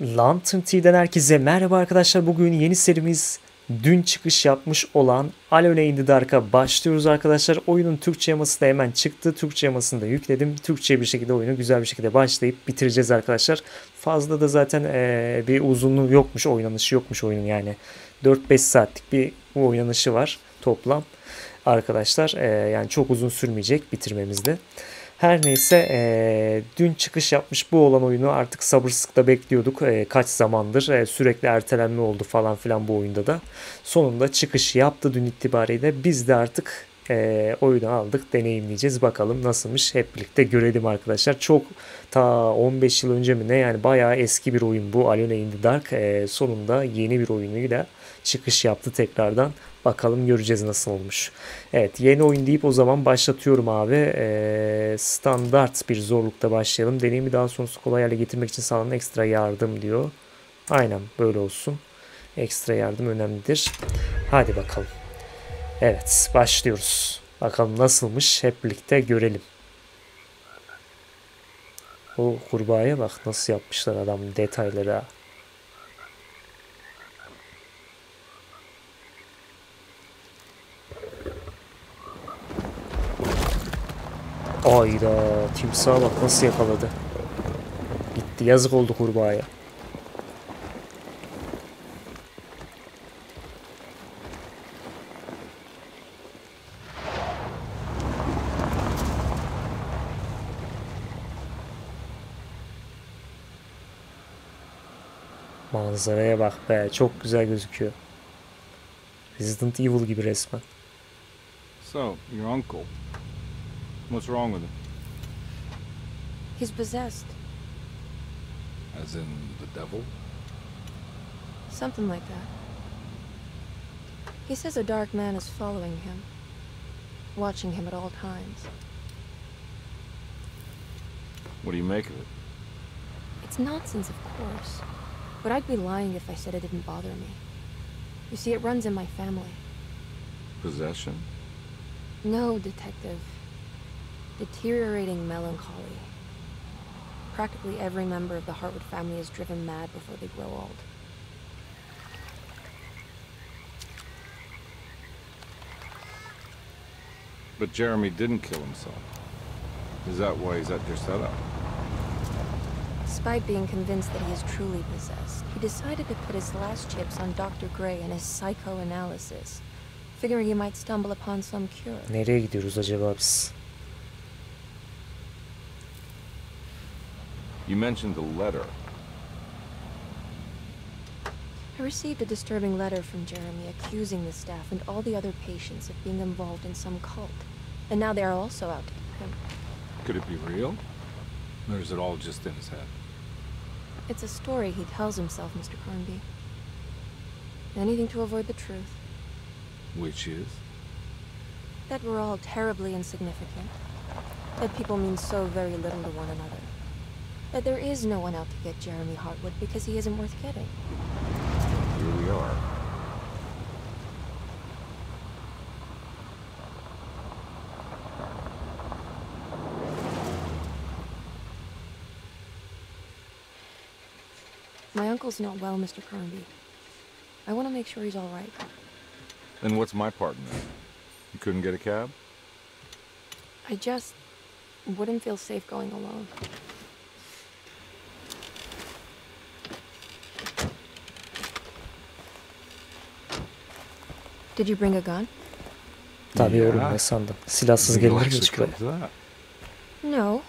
Lantern T'den herkese merhaba arkadaşlar. Bugün yeni serimiz, dün çıkış yapmış olan Alone in the Dark'a başlıyoruz arkadaşlar. Oyunun Türkçe yaması da hemen çıktı. Türkçe yamasını da yükledim. Türkçe bir şekilde oyunu güzel bir şekilde başlayıp bitireceğiz arkadaşlar. Fazla da zaten bir uzunluğu yokmuş, oynanışı yokmuş oyunun yani. 4-5 saatlik bir oynanışı var toplam arkadaşlar. Yani çok uzun sürmeyecek bitirmemizde. Her neyse dün çıkış yapmış bu olan oyunu artık sabırsızlıkla bekliyorduk. Kaç zamandır sürekli ertelenme oldu falan filan bu oyunda da. Sonunda çıkış yaptı dün itibariyle. Biz de artık oyunu aldık, deneyimleyeceğiz. Bakalım nasılmış, hep birlikte görelim arkadaşlar. Çok ta 15 yıl önce mi ne, yani bayağı eski bir oyun bu Alone in the Dark. Sonunda yeni bir oyunuyla çıkış yaptı tekrardan. Bakalım göreceğiz nasıl olmuş. Evet, yeni oyun deyip o zaman başlatıyorum abi. Standart bir zorlukta başlayalım. Deneyimi daha sonrası kolay hale getirmek için sağlanan ekstra yardım diyor. Aynen böyle olsun. Ekstra yardım önemlidir. Hadi bakalım. Evet, başlıyoruz. Bakalım nasılmış, hep birlikte görelim. O kurbağaya bak nasıl yapmışlar adam detaylara. Ayda timsaha bak nasıl yakaladı. Gitti, yazık oldu kurbağaya. Manzaraya bak be, çok güzel gözüküyor. Resident Evil gibi resmen. So, your uncle. What's wrong with him? He's possessed. As in the devil? Something like that. He says a dark man is following him, watching him at all times. What do you make of it? It's nonsense, of course. But I'd be lying if I said it didn't bother me. You see, it runs in my family. Possession? No, Detective. Deteriorating melancholy. Practically every member of the Hartwood family is driven mad before they grow old. But Jeremy didn't kill himself. Is that why he's at your setup? Despite being convinced that he is truly possessed, he decided to put his last chips on Dr. Gray and his psychoanalysis, figuring he might stumble upon some cure. Nereye gidiyoruz acaba biz? You mentioned the letter. I received a disturbing letter from Jeremy accusing the staff and all the other patients of being involved in some cult. And now they are also out to get him. Could it be real? Or is it all just in his head? It's a story he tells himself, Mr. Carnby. Anything to avoid the truth. Which is? That we're all terribly insignificant. That people mean so very little to one another. That there is no one out to get Jeremy Hartwood because he isn't worth getting. Here we are. My uncle's not well, Mr. Carnby. I want to make sure he's all right. Then what's my part in that? You couldn't get a cab? I just wouldn't feel safe going alone. Did you bring a gun? Tabii oğlum, ne sandın? Silahsız gelir mi hiç böyle? No.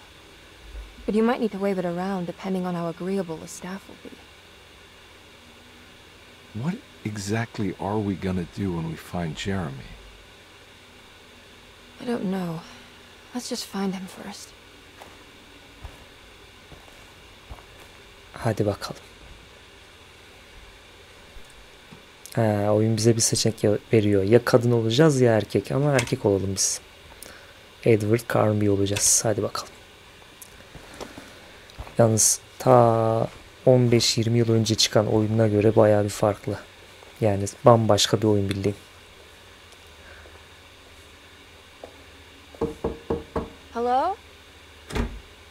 But you might need to wave it around depending on how agreeable the staff will be. What exactly are we gonna do when we find Jeremy? I don't know. Let's just find him first. Hadi bakalım. Oyun bize bir seçenek veriyor. Ya kadın olacağız ya erkek, ama erkek olalım biz. Edward Carnby olacağız. Hadi bakalım. Yalnız ta 15-20 yıl önce çıkan oyununa göre bayağı bir farklı. Yani bambaşka bir oyun bildiğim. Hello?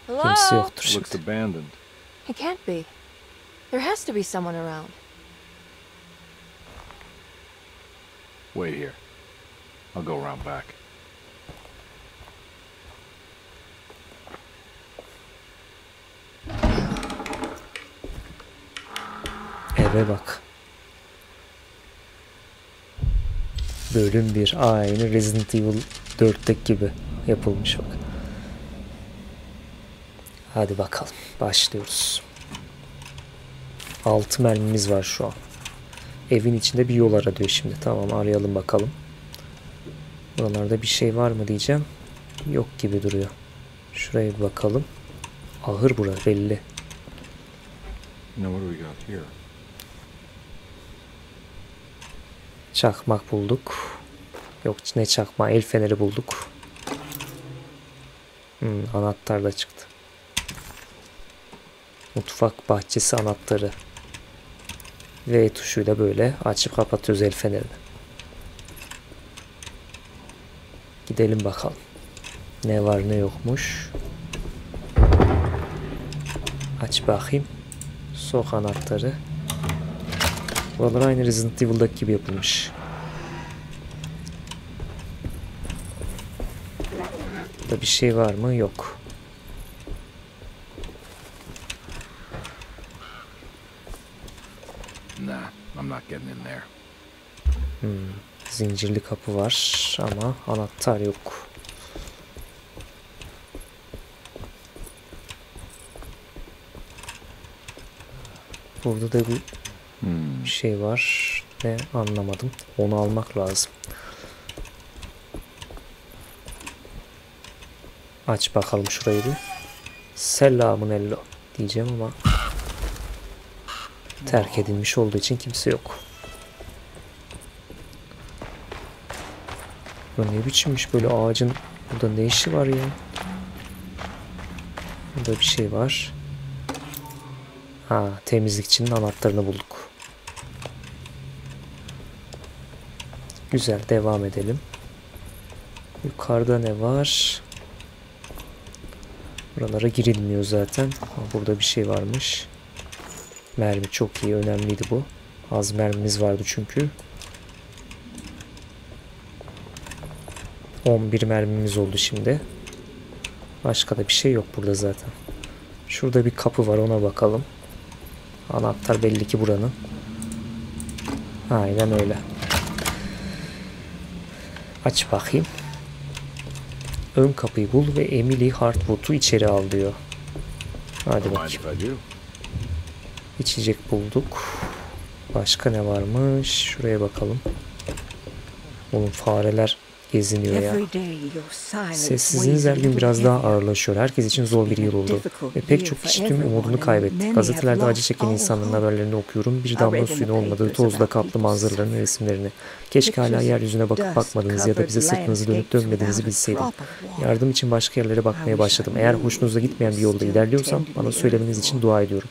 Hello? Kimse yoktur şimdi. It can't be. There has to be someone around. Wait here. I'll go around back. Eve bak. Bölüm 1 aynı Resident Evil 4'teki gibi yapılmış bak. Hadi bakalım başlıyoruz. 6 mermimiz var şu an. Evin içinde bir yol arıyor şimdi. Tamam, arayalım bakalım. Buralarda bir şey var mı diyeceğim. Yok gibi duruyor. Şuraya bir bakalım. Ahır bura belli. Çakmak bulduk. Yok ne çakma, el feneri bulduk. Anahtar da çıktı. Mutfak bahçesi anahtarı. V tuşuyla böyle açıp kapatıyoruz el fenerini. Gidelim bakalım. Ne var ne yokmuş. Aç bakayım. Sok anahtarı. Buralar aynı Resident Evil'daki gibi yapılmış. Burada bir şey var mı? Yok. Zincirli kapı var ama anahtar yok. Burada da bir şey var. Ne anlamadım. Onu almak lazım. Aç bakalım şurayı bir. Selamunaleykum diyeceğim ama terk edilmiş olduğu için kimse yok. Bu ne biçimmiş böyle ağacın? Burada ne işi var ya? Burada bir şey var. Ha, temizlikçinin anahtarını bulduk. Güzel, devam edelim. Yukarıda ne var? Buralara girilmiyor zaten. Ha, burada bir şey varmış. Mermi çok iyi, önemliydi bu. Az mermimiz vardı çünkü. 11 mermimiz oldu şimdi. Başka da bir şey yok burada zaten. Şurada bir kapı var, ona bakalım. Anahtar belli ki buranın. Aynen öyle. Aç bakayım. Ön kapıyı bul ve Emily Hartwood'u içeri al diyor. Hadi bakayım. İçecek bulduk. Başka ne varmış? Şuraya bakalım. Oğlum fareler geziniyor ya. Sessizliğiniz her gün biraz daha ağırlaşıyor. Herkes için zor bir yıl oldu. Ve pek çok kişi tüm umudunu kaybetti. Gazetelerde acı çeken insanların haberlerini okuyorum. Bir damla suyun olmadığı tozla kaplı manzaraların resimlerini. Keşke hala yeryüzüne bakıp bakmadığınız ya da bize sırtınızı dönüp dönmediğinizi bilseydim. Yardım için başka yerlere bakmaya başladım. Eğer hoşunuza gitmeyen bir yolda ilerliyorsam bana söylemeniz için dua ediyorum.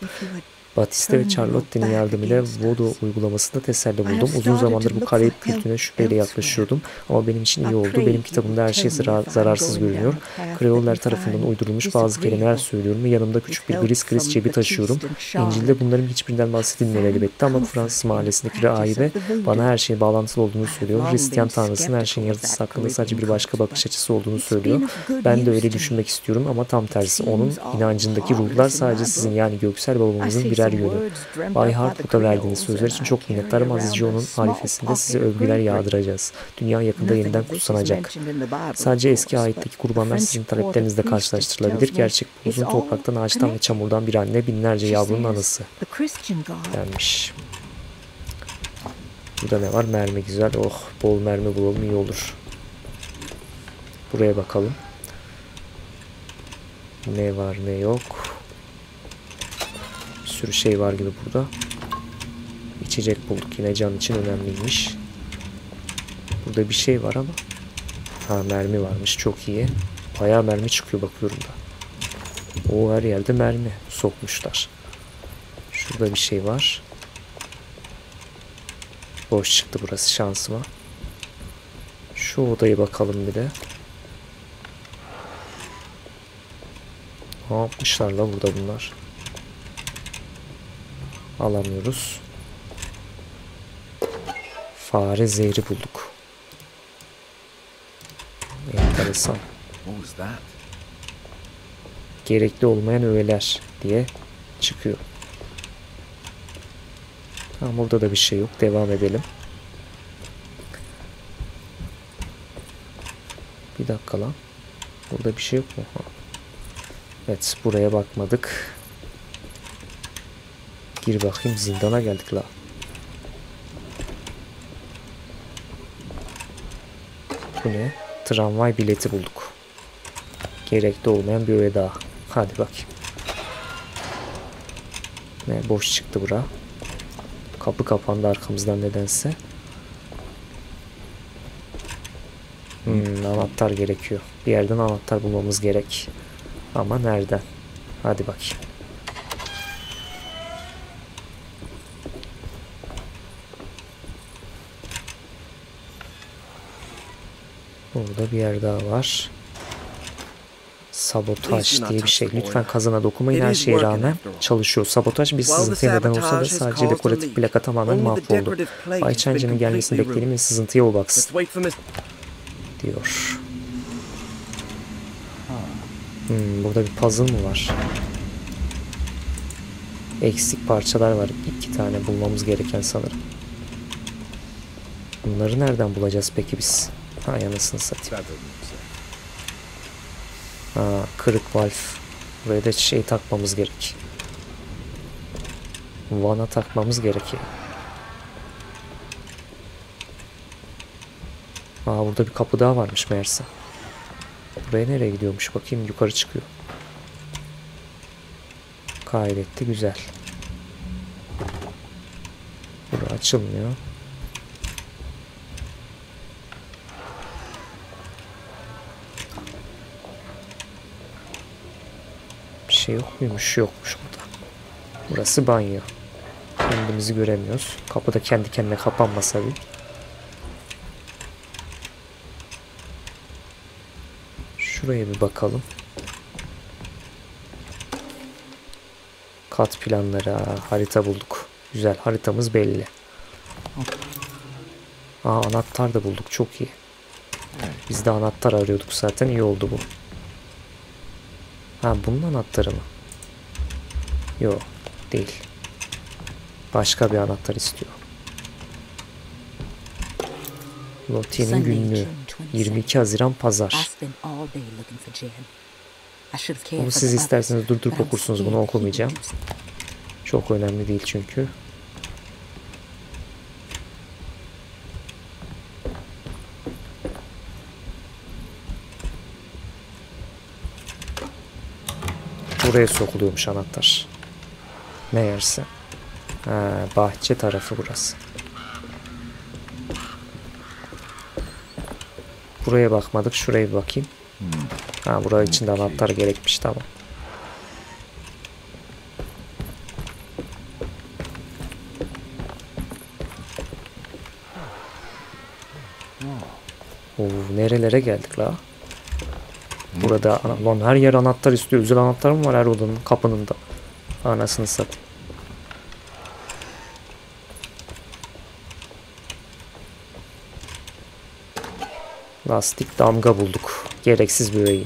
Batiste ve Charlotte'nin yardımıyla Voodoo uygulamasında teselli buldum. Uzun zamandır bu Karayip kültürüne şüpheyle yaklaşıyordum. Ama benim için iyi oldu. Benim kitabımda her şey zararsız görünüyor. Kreoller tarafından uydurulmuş bazı kelimeler söylüyorum ve yanımda küçük bir gris cebi taşıyorum. İncil'de bunların hiçbirinden bahsedilmiyor elbette ama Fransız mahallesindeki rahibe bana her şeye bağlantılı olduğunu söylüyor. Hristiyan tanrısının her şeyin yaratıcısı hakkında sadece bir başka bakış açısı olduğunu söylüyor. Ben de öyle düşünmek istiyorum ama tam tersi. Onun inancındaki ruhlar sadece sizin yani göksel babamızın birer yolu. Bay Hartwood'a verdiğiniz sözler için çok minnettarım. Azizce onun halifesinde size övgüler yağdıracağız. Dünya yakında yeniden kutsanacak. Sadece eski ayetteki kurbanlar sizin taleplerinizle karşılaştırılabilir. Gerçek bu, uzun topraktan, ağaçtan ve çamurdan bir anne, binlerce yavrunun anası denmiş. Burada ne var? Mermi, güzel. Oh, bol mermi bulalım, iyi olur. Buraya bakalım. Ne var ne yok. Bir sürü şey var gibi burada. İçecek bulduk, yine can için önemliymiş. Burada bir şey var ama. Ha, mermi varmış, çok iyi. Bayağı mermi çıkıyor bakıyorum da. O her yerde mermi sokmuşlar. Şurada bir şey var. Boş çıktı burası şansıma. Şu odaya bakalım bir de. Ne yapmışlar la burada bunlar? Alamıyoruz. Fare zehri bulduk. Enteresan. Gerekli olmayan öğeler diye çıkıyor. Tamam, burada da bir şey yok. Devam edelim. Bir dakika lan. Burada bir şey yok mu? Ha. Evet, buraya bakmadık. Gir bakayım, zindana geldik la. Bu ne? Tramvay bileti bulduk. Gerekli olmayan bir öğe daha. Hadi bakayım. Ne boş çıktı bura. Kapı kapandı arkamızdan nedense. Anahtar gerekiyor. Bir yerden anahtar bulmamız gerek. Ama nereden? Hadi bakayım. Burada bir yer daha var. Sabotaj diye bir şey. Lütfen kazana dokunmayın, her şeye rağmen çalışıyor. Sabotaj bir sızıntıya neden olsa da sadece dekoratif plaka tamamen mahvoldu. Bay Change'nin gelmesini bekleyelim ve sızıntıya o baksın diyor. Burada bir puzzle mı var? Eksik parçalar var. 2 tane bulmamız gereken sanırım. Bunları nereden bulacağız peki biz? Ha, yanasını satayım. Ha, kırık valf. Buraya da şey takmamız gerek. Vana takmamız gerekiyor. Aa, burada bir kapı daha varmış meğerse. Buraya nereye gidiyormuş? Bakayım, yukarı çıkıyor. Kaydetti, güzel. Burası açılmıyor. Bir şey yok muymuş? Yokmuş burada. Burası banyo. Kendimizi göremiyoruz. Kapı da kendi kendine kapanmasa bir. Şuraya bir bakalım. Kat planları. Harita bulduk. Güzel. Haritamız belli. Aa, anahtar da bulduk. Çok iyi. Biz de anahtar arıyorduk zaten. İyi oldu bu. Ha, bunun anahtarı mı? Yok. Değil. Başka bir anahtar istiyor. Lottie'nin günlüğü. 22 Haziran Pazar. Onu siz isterseniz durdurup okursunuz. Bunu okumayacağım. Çok önemli değil çünkü. Buraya sokuluyormuş anahtar. Meğerse. Ha, bahçe tarafı burası. Buraya bakmadık. Şuraya bir bakayım. Ha, buraya için de anahtar gerekmiş. Tamam. Oo, nerelere geldik la? Burada lan her yer anahtar istiyor. Özel anahtar mı var her odanın kapının da? Anasını satayım. Lastik damga bulduk. Gereksiz bir öğe yine.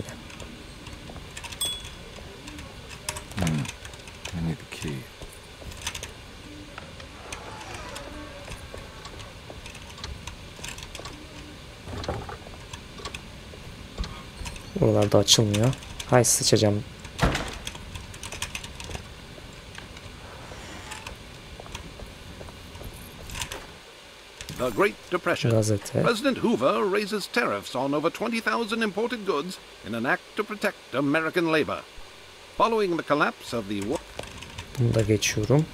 Buralarda açılmıyor. Hay sıçacağım. The Great Depression. Gazete. President Hoover raises tariffs on over 20,000 imported goods in an act to protect American labor. Following the collapse of the war. Bunu da geçiyorum.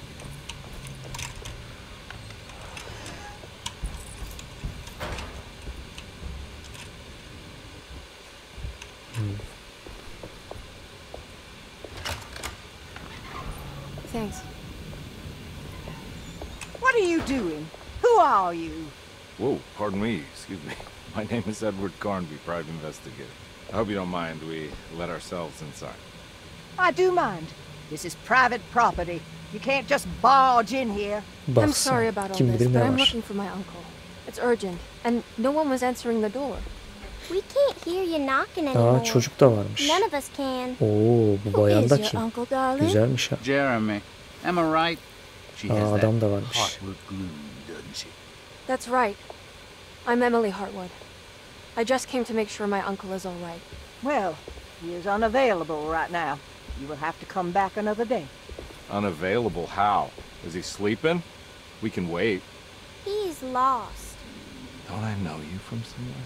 Thanks. What are you doing? Who are you? Whoa, pardon me, excuse me. My name is Edward Carnby, private investigator. I hope you don't mind we let ourselves inside. I do mind. This is private property. You can't just barge in here. I'm sorry about all this, but I'm looking for my uncle. It's urgent and no one was answering the door. We can't hear you knocking anymore. Çocuk da varmış. None of us can. Oo, bu bayan da kim? Güzelmiş ha. Jeremy. Am I right? Adam da varmış. That's right. I'm Emily Hartwood. I just came to make sure my uncle is all right. Well, he is unavailable right now. You will have to come back another day. Unavailable how? Is he sleeping? We can wait. He's lost. Don't I know you from somewhere?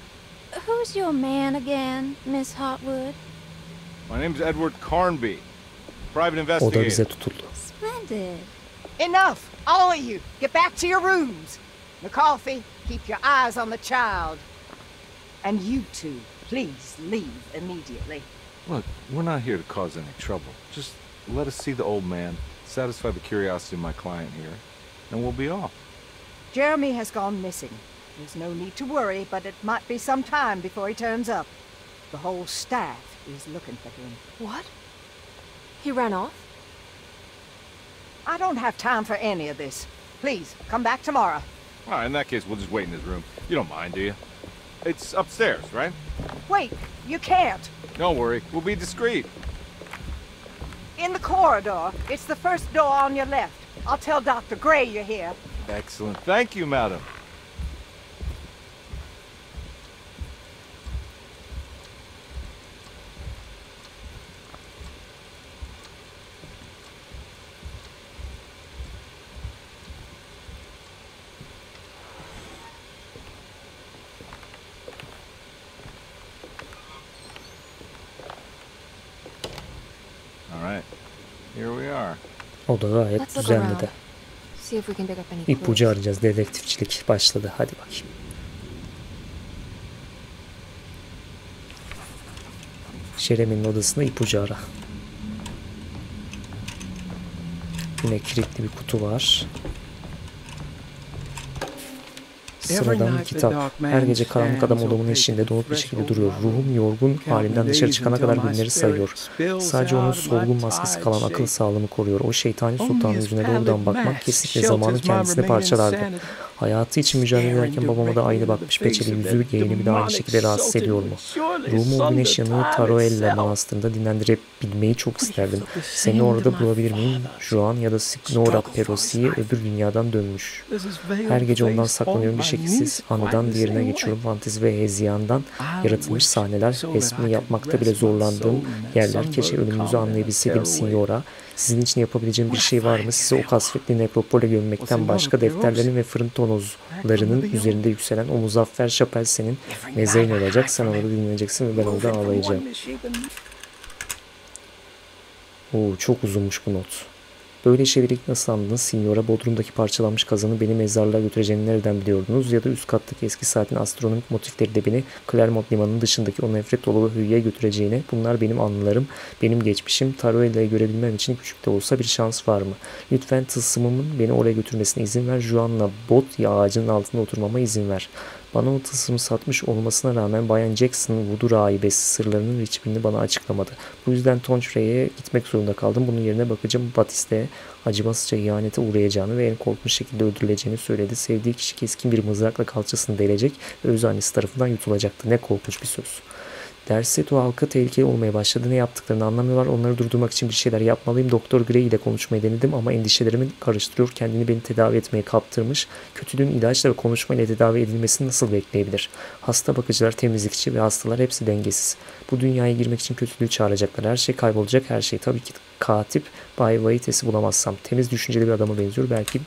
Who's your man again, Miss Hartwood? My name's Edward Carnby. Private investigator. Splendid. Enough, all of you. Get back to your rooms. McCarthy, keep your eyes on the child. And you two, please leave immediately. Look, we're not here to cause any trouble. Just let us see the old man, satisfy the curiosity of my client here, and we'll be off. Jeremy has gone missing. There's no need to worry, but it might be some time before he turns up. The whole staff is looking for him. What? He ran off? I don't have time for any of this. Please, come back tomorrow. All right, in that case, we'll just wait in his room. You don't mind, do you? It's upstairs, right? Wait, you can't. Don't worry, we'll be discreet. In the corridor, it's the first door on your left. I'll tell Dr. Gray you're here. Excellent. Thank you, madam. O da gayet düzenli de. İpucu arayacağız. Dedektifçilik başladı. Hadi bakayım. Jeremy'nin odasında ipucu ara. Yine kilitli bir kutu var. Sıradan bir kitap. Her gece karanlık adam odamın eşiğinde donuk bir şekilde duruyor. Ruhum yorgun halimden dışarı çıkana kadar günleri sayıyor. Sadece onun solgun maskesi kalan akıl sağlığımı koruyor. O şeytani sultanın yüzüne doğrudan bakmak kesinlikle zamanı kendisini parçalardı. Hayatı için mücadele ederken babama da aynı bakmış peçeli yüzü yeğenimi bir de aynı şekilde rahatsız ediyor mu? Ruhumu o güneş yanığı Taroella manastırında dinlendirebilmeyi çok isterdim. Seni orada bulabilir miyim? Juan ya da Signora Perosi'yi öbür dünyadan dönmüş. Her gece ondan saklanıyorum bir şekilsiz. Anıdan diğerine geçiyorum. Fantezi ve heziyandan yaratılmış sahneler. Resmini yapmakta bile zorlandığım yerler. Keşke ölümünüzü anlayabilseydim Signora. Sizin için yapabileceğim bir şey var mı? Size o kasvetli nekropole gömmekten başka defterlerin ve fırın tonozlarının üzerinde yükselen o muzaffer şapel senin mezeyin olacak. Sen orada dinleneceksin ve ben orada ağlayacağım. Oo, çok uzunmuş bu not. Böyle şeyleri nasıl anladınız? Signora, Bodrum'daki parçalanmış kazanı beni mezarlığa götüreceğini nereden biliyordunuz? Ya da üst kattaki eski saatin astronomik motifleri de beni Clermont Limanı'nın dışındaki o nefret dolu hüyeye götüreceğini. Bunlar benim anılarım, benim geçmişim. Taroella'yı görebilmem için küçük de olsa bir şans var mı? Lütfen tılsımımın beni oraya götürmesine izin ver. Juan'la bot ya ağacının altında oturmama izin ver. Bana o tılsımı satmış olmasına rağmen Bayan Jackson'ın vudu rahibesi sırlarının hiçbirini bana açıklamadı. Bu yüzden Tonçre'ye gitmek zorunda kaldım. Bunun yerine bakacağım Batiste acımasızca ihanete uğrayacağını ve en korkmuş şekilde öldürüleceğini söyledi. Sevdiği kişi keskin bir mızrakla kalçasını delecek ve öz annesi tarafından yutulacaktı. Ne korkunç bir söz. Derceto halka tehlikeli olmaya başladı. Ne yaptıklarını anlamıyorlar. Onları durdurmak için bir şeyler yapmalıyım. Doktor Gray ile konuşmayı denedim ama endişelerimi karıştırıyor. Kendini beni tedavi etmeye kaptırmış. Kötülüğün ilaçla ve konuşmayla tedavi edilmesini nasıl bekleyebilir? Hasta bakıcılar, temizlikçi ve hastalar hepsi dengesiz. Bu dünyaya girmek için kötülüğü çağıracaklar. Her şey kaybolacak, her şey. Tabii ki katip Bay Vaites'i bulamazsam. Temiz düşünceli bir adama benziyor. Belki...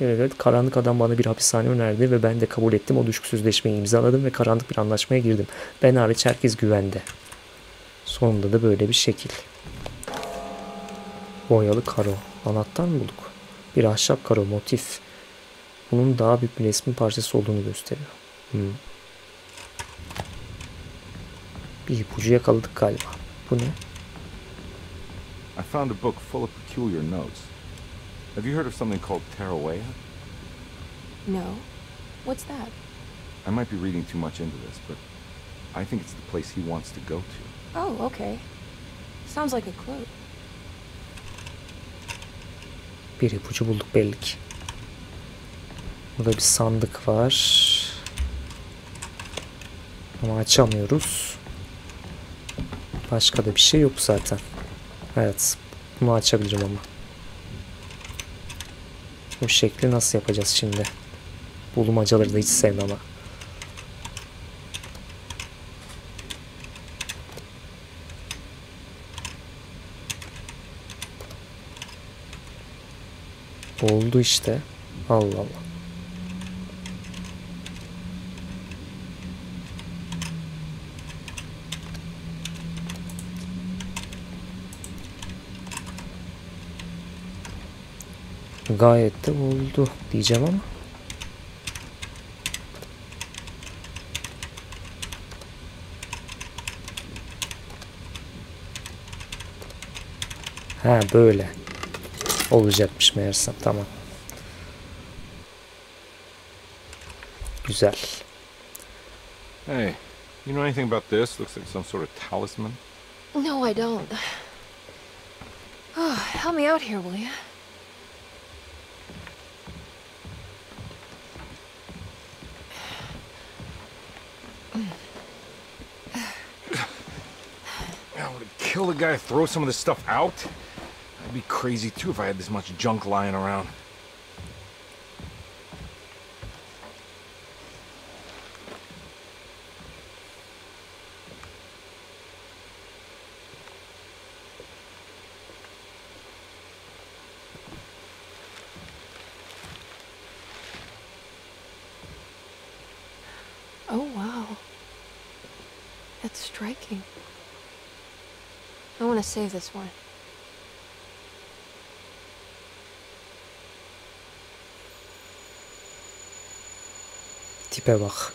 Evet, karanlık adam bana bir hapishane önerdi ve ben de kabul ettim. O düşük sözleşmeyi imzaladım ve karanlık bir anlaşmaya girdim. Ben hariç herkes güvende. Sonunda da böyle bir şekil. Boyalı karo. Anahtar mı bulduk? Bir ahşap karo motif. Bunun daha büyük bir resmin parçası olduğunu gösteriyor. Bir ipucu yakaladık galiba. Bu ne? I found a book full of peculiar notes. Have you heard of something called Taroella? No. What's that? I might be reading too much into this, but I think it's the place he wants to go to. Oh, okay. Sounds like a clue. Bir ipucu bulduk belli ki. Burada bir sandık var. Ama açamıyoruz. Başka da bir şey yok zaten. Evet. Bunu açabilirim ama. Bu şekli nasıl yapacağız şimdi? Bulmacaları da hiç sevmem ama. Oldu işte. Allah Allah. Gayet de oldu diyeceğim ama. Ha böyle. Olacakmış meğersem. Tamam. Güzel. Hey, you know anything about this? Looks like some sort of talisman. No, I don't. Oh, help me out here, will you? Kill the guy, throw some of this stuff out? I'd be crazy too if I had this much junk lying around. Oh wow. That's striking. I want to save this one. Tipe bak.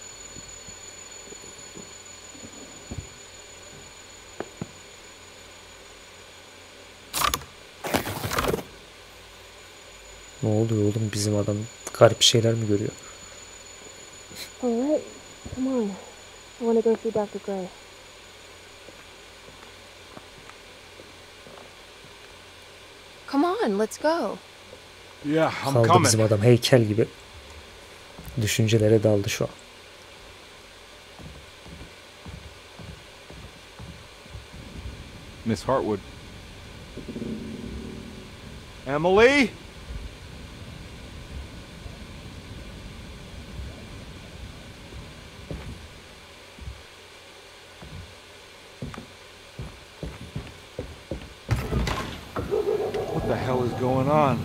Ne oluyor oğlum, bizim adam garip şeyler mi görüyor? Alright, come on. I want to go see Dr. Gray. Come on, let's go. Yeah, I'm coming. Kaldı bizim adam heykel gibi. Düşüncelere daldı şu an. Miss Hartwood. Emily. Going on.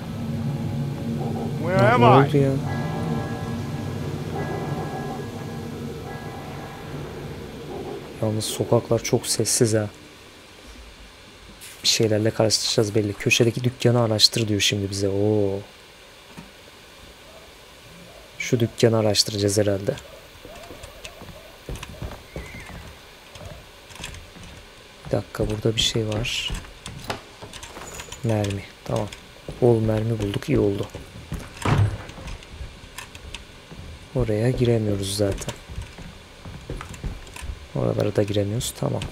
Where am I? Yalnız sokaklar çok sessiz ha. Bir şeylerle karşılaşacağız belli. Köşedeki dükkanı araştır diyor şimdi bize. Oo. Şu dükkanı araştıracağız herhalde. Bir dakika, burada bir şey var. Mermi. Tamam. Bol mermi bulduk. İyi oldu. Oraya giremiyoruz zaten. Oralara da giremiyoruz. Tamam.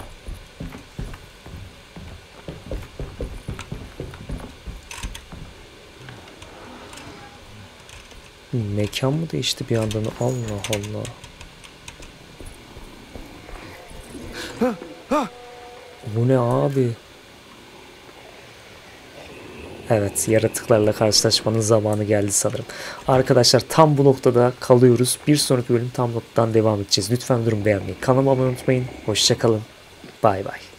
Mekan mı değişti bir yandan? Allah Allah. Bu ne abi? Evet, yaratıklarla karşılaşmanın zamanı geldi sanırım. Arkadaşlar tam bu noktada kalıyoruz. Bir sonraki bölüm tam noktadan devam edeceğiz. Lütfen durum beğenmeyi, kanalıma abone olmayı unutmayın. Hoşça kalın. Bay bay.